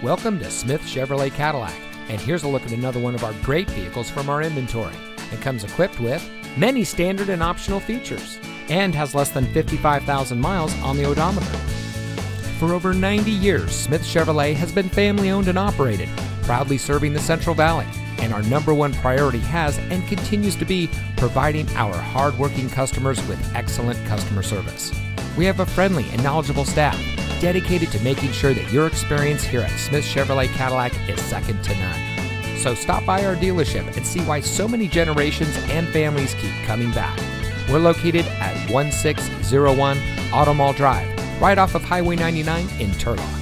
Welcome to Smith Chevrolet Cadillac, and here's a look at another one of our great vehicles from our inventory. It comes equipped with many standard and optional features and has less than 55,000 miles on the odometer. For over 90 years, Smith Chevrolet has been family owned and operated, proudly serving the Central Valley, and our #1 priority has and continues to be providing our hardworking customers with excellent customer service. We have a friendly and knowledgeable staff, dedicated to making sure that your experience here at Smith Chevrolet Cadillac is second to none. So stop by our dealership and see why so many generations and families keep coming back. We're located at 1601 Auto Mall Drive, right off of Highway 99 in Turlock.